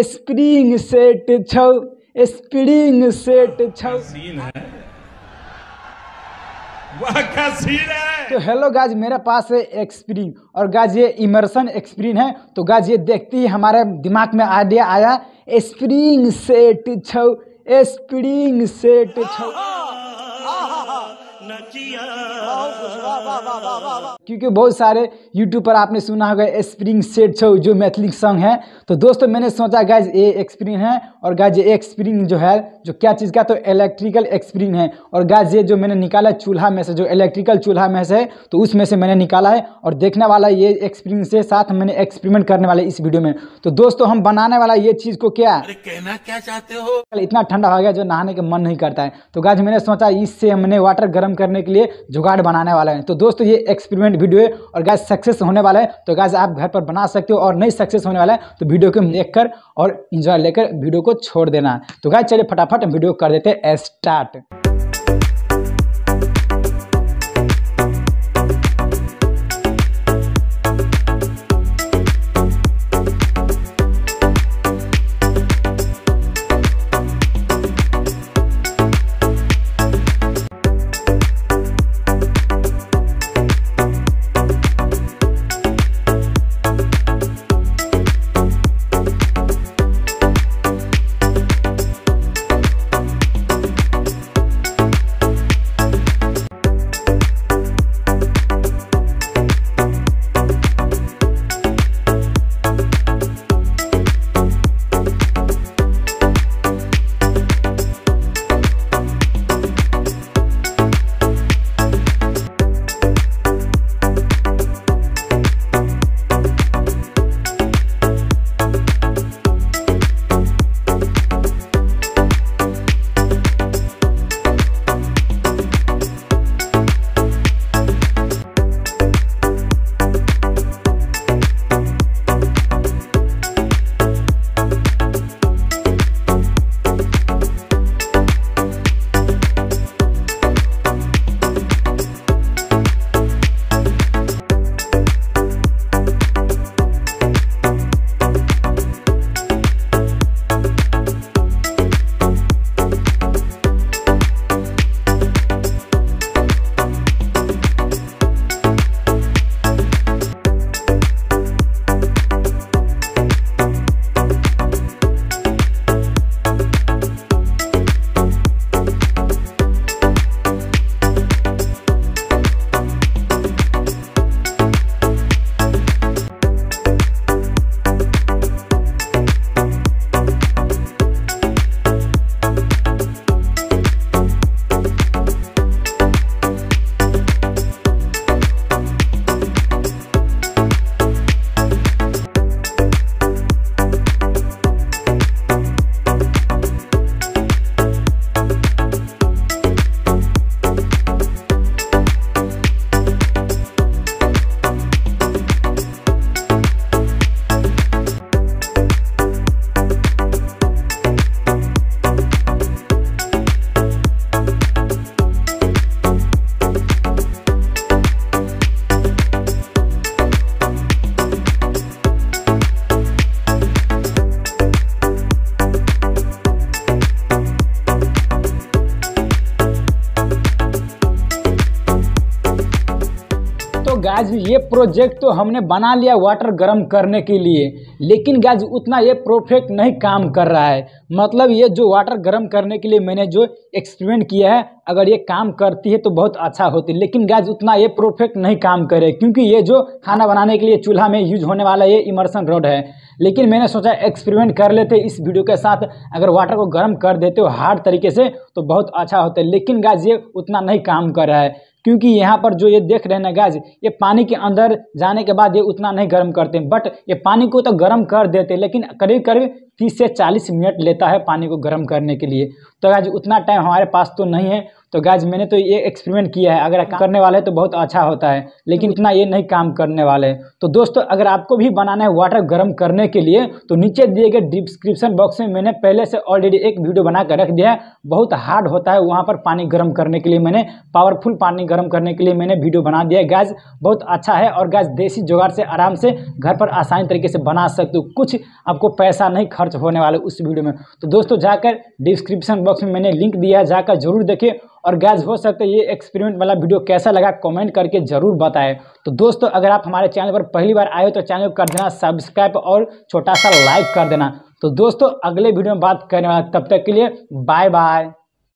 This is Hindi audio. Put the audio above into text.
स्प्रिंग सेट छौ, स्प्रिंग सेट छौ। तो हेलो गाइस, मेरे पास है एक्सप्रीन और गाइस ये इमर्सन एक्सप्रीन है। तो गाइस ये देखते ही हमारे दिमाग में आइडिया आया, स्प्रिंग सेट छौ, स्प्रिंग सेट छौ, क्योंकि बहुत सारे YouTube पर आपने सुना होगा स्प्रिंग सेट छौ जो मैथिली सॉन्ग है। तो दोस्तों मैंने सोचा गाइज ये एक्सप्रीन है और गाइज ये एक्सप्रीन जो है जो क्या चीज़ का, तो इलेक्ट्रिकल एक्सप्रीन है। और गाइज ये जो मैंने निकाला चूल्हा में से, जो इलेक्ट्रिकल चूल्हा में से, तो उसमें से मैंने निकाला है। और देखने वाला ये एक्सप्रीन से साथ मैंने एक्सपेरिमेंट करने वाला इस वीडियो में। तो दोस्तों हम बनाने वाला ये चीज़ को क्या कहना क्या चाहते हो, इतना ठंडा हो गया जो नहाने का मन नहीं करता है। तो गाइज मैंने सोचा इससे हमने वाटर गर्म करने के लिए जुगाड़ बनाने वाला है। तो दोस्तों ये एक्सपेरिमेंट वीडियो है और गाइस सक्सेस होने वाला है। तो गाइस आप घर पर बना सकते हो, और नहीं सक्सेस होने वाला है तो वीडियो को देखकर और एंजॉय लेकर वीडियो को छोड़ देना। तो गाइस चलिए फटाफट वीडियो कर देते हैं स्टार्ट। गाइस ये प्रोजेक्ट तो हमने बना लिया वाटर गर्म करने के लिए, लेकिन गाइस उतना ये परफेक्ट नहीं काम कर रहा है। मतलब ये जो वाटर गर्म करने के लिए मैंने जो एक्सपेरिमेंट किया है, अगर ये काम करती है तो बहुत अच्छा होती है, लेकिन गाइस उतना ये परफेक्ट नहीं काम करे, क्योंकि ये जो खाना बनाने के लिए चूल्हा में यूज होने वाला ये इमर्सन रॉड है। लेकिन मैंने सोचा एक्सपेरिमेंट कर लेते इस वीडियो के साथ, अगर वाटर को गर्म कर देते हो हार्ड तरीके से तो बहुत अच्छा होता है, लेकिन गाइस ये उतना नहीं काम कर रहा है, क्योंकि यहाँ पर जो ये देख रहे हैं ना गाइस, ये पानी के अंदर जाने के बाद ये उतना नहीं गर्म करते, बट ये पानी को तो गर्म कर देते, लेकिन करीब करीब 30 से 40 मिनट लेता है पानी को गर्म करने के लिए। तो गाइस उतना टाइम हमारे पास तो नहीं है। तो गाइस मैंने तो ये एक्सपेरिमेंट किया है, अगर करने वाले तो बहुत अच्छा होता है, लेकिन उतना ये नहीं काम करने वाले हैं। तो दोस्तों अगर आपको भी बनाना है वाटर गर्म करने के लिए, तो नीचे दिए गए डिस्क्रिप्शन बॉक्स में मैंने पहले से ऑलरेडी एक वीडियो बना कर रख दिया है, बहुत हार्ड होता है वहाँ पर पानी गर्म करने के लिए, मैंने पावरफुल पानी गर्म करने के लिए मैंने वीडियो बना दिया है। गाइस बहुत अच्छा है और गाइस देसी जुगाड़ से आराम से घर पर आसानी तरीके से बना सकते हो, कुछ आपको पैसा नहीं खर्च होने वाला उस वीडियो में। तो दोस्तों जाकर डिस्क्रिप्शन बॉक्स में मैंने लिंक दिया है, जाकर जरूर देखिए। और गाइस हो सकता है ये एक्सपेरिमेंट वाला वीडियो कैसा लगा कमेंट करके ज़रूर बताएं। तो दोस्तों अगर आप हमारे चैनल पर पहली बार आए हो तो चैनल को कर देना सब्सक्राइब और छोटा सा लाइक कर देना। तो दोस्तों अगले वीडियो में बात करने वाला, तब तक के लिए बाय बाय।